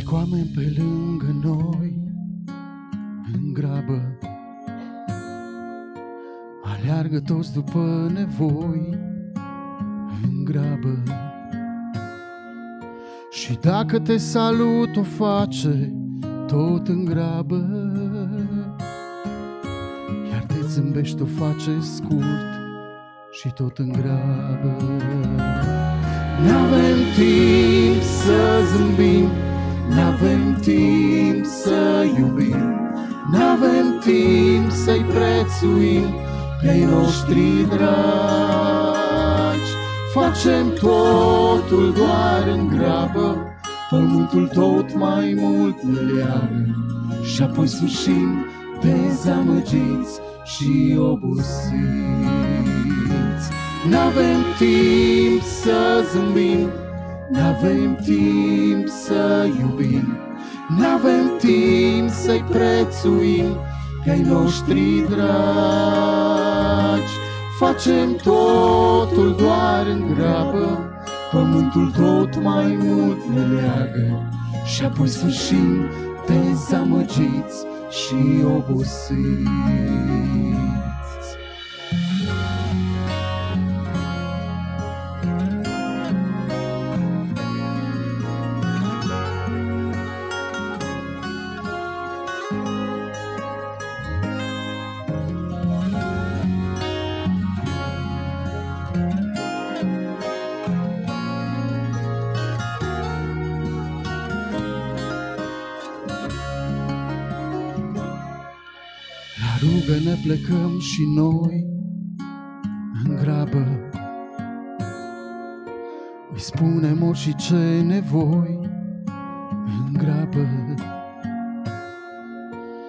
Hai cu oameni pe lângă noi, în grabă, aleargă toți după nevoi, în grabă. Și dacă te salut, o face tot în grabă, iar te zâmbești, o face scurt și tot în grabă. N-avem timp să zâmbim, n-avem timp să iubim, n-avem timp să-i prețuim pe-ai noștri dragi. Facem totul doar în grabă, pământul tot mai mult ne leagă, și apoi sfârșim dezamăgiți și obosiți. N-avem timp să zâmbim, n-avem timp să iubim, n-avem timp să-i prețuim pe-ai noștri dragi. Facem totul doar în grabă, pământul tot mai mult ne leagă, și apoi sfârșim dezamăgiți și obosiți. La rugă ne plecăm și noi în grabă, îi spunem orice ce nevoi în grabă.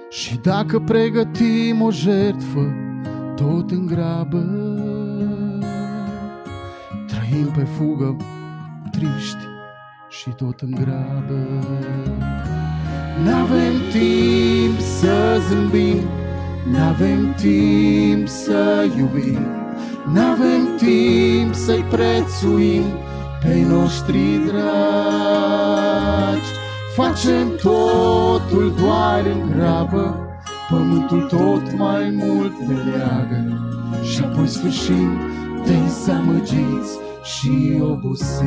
Și dacă pregătim o jertfă tot în grabă, trăim pe fugă triști și tot în grabă. N-avem timp să zâmbim, n-avem timp să iubim, n-avem timp să-i prețuim pe-ai noștri dragi. Facem totul doar în grabă, pământul tot mai mult ne leagă, și apoi sfârșim dezamăgiți și obosiți.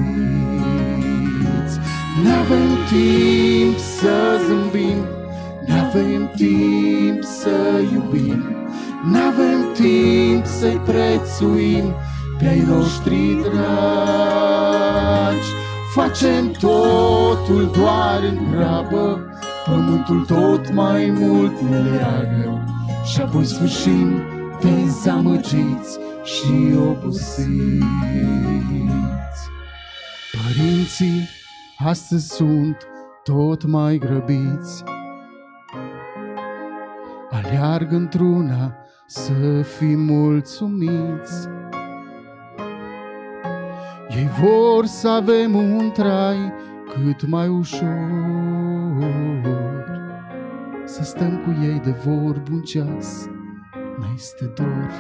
N-avem timp să zâmbim, n-avem timp să iubim, n-avem timp să-i prețuim pe-ai noștri dragi. Facem totul doar în grabă, pământul tot mai mult ne leagă, și apoi sfârșim dezamăgiți și obosiți. Părinții astăzi sunt tot mai grăbiți, aleargă într-una să fim mulțumiți. Ei vor să avem un trai cât mai ușor, să stăm cu ei de vorb un ceas, ne este dor.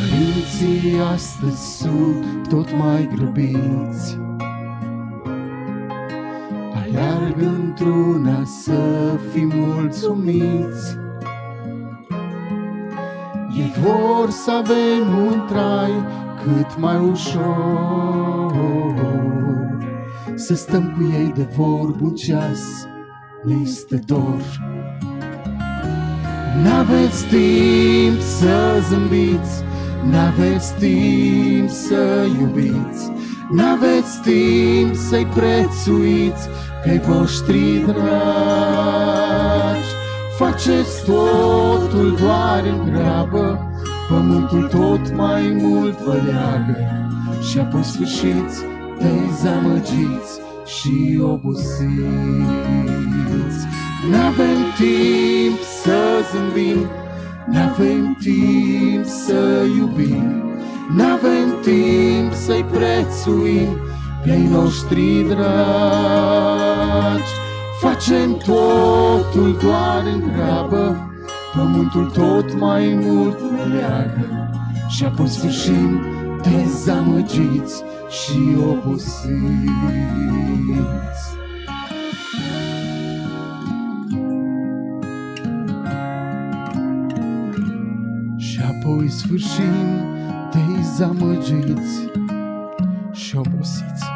Părinții astăzi sunt tot mai grăbiți, aleargă într-una să fim mulțumiți. Ei vor să avem un trai cât mai ușor, să stăm cu ei de vorb un ceas, ne este dor. N-aveți timp să zâmbiți, n-aveți timp să iubiți, n-aveți timp să-i prețuiți pe-ai voștri dragi. Faceți totul doar în grabă, pământul tot mai mult vă leagă, și apoi sfârșiți dezamăgiți și obosiți. N-avem timp să zâmbim, n-avem timp să iubim, n-avem timp să-i prețuim pe-ai noștri dragi. Facem totul doar în grabă, pământul tot mai mult ne leagă, și apoi sfârșim dezamăgiți și obosiți. Și apoi sfârșim dezamăgiți și obosiți.